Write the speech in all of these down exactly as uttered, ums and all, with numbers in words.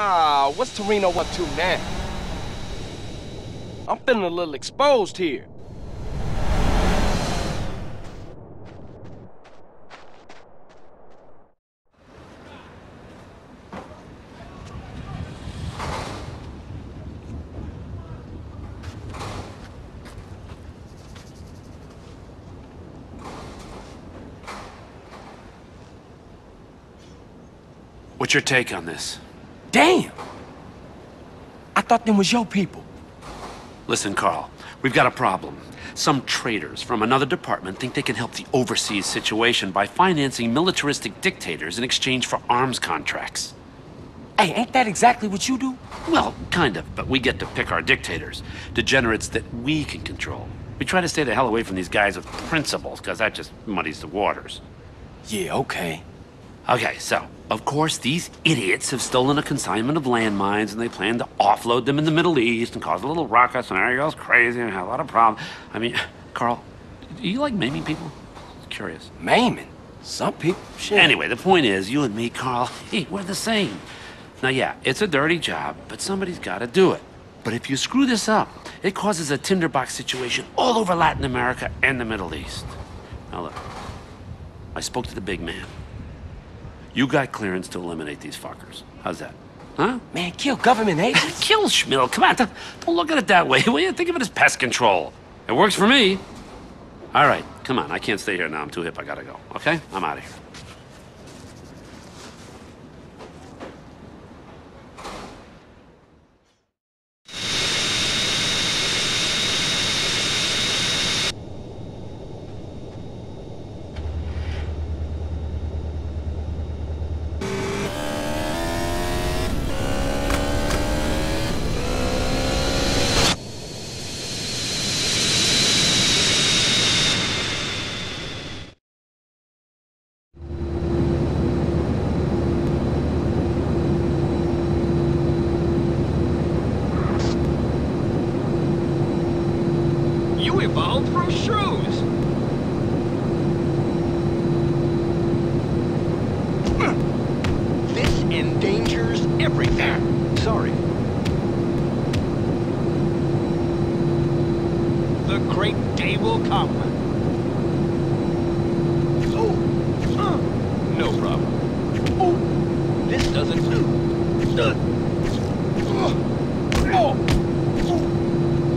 Ah, what's Torino up to now? I'm feeling a little exposed here. What's your take on this? Damn! I thought them was your people. Listen, Carl, we've got a problem. Some traitors from another department think they can help the overseas situation by financing militaristic dictators in exchange for arms contracts. Hey, ain't that exactly what you do? Well, kind of, but we get to pick our dictators. Degenerates that we can control. We try to stay the hell away from these guys with principles, because that just muddies the waters. Yeah, okay. Okay, so, of course, these idiots have stolen a consignment of landmines and they plan to offload them in the Middle East and cause a little ruckus and everything goes crazy and have a lot of problems. I mean, Carl, do you like maiming people? I'm curious. Maiming? Some people? Shit. Anyway, the point is, you and me, Carl, hey, we're the same. Now, yeah, it's a dirty job, but somebody's got to do it. But if you screw this up, it causes a tinderbox situation all over Latin America and the Middle East. Now, look, I spoke to the big man. You got clearance to eliminate these fuckers. How's that? Huh? Man, kill government agents. Kill Schmill. Come on, don't, don't look at it that way, will you? Think of it as pest control. It works for me. All right, come on. I can't stay here now. I'm too hip. I gotta go. Okay? I'm out of here.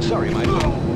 Sorry, my friend.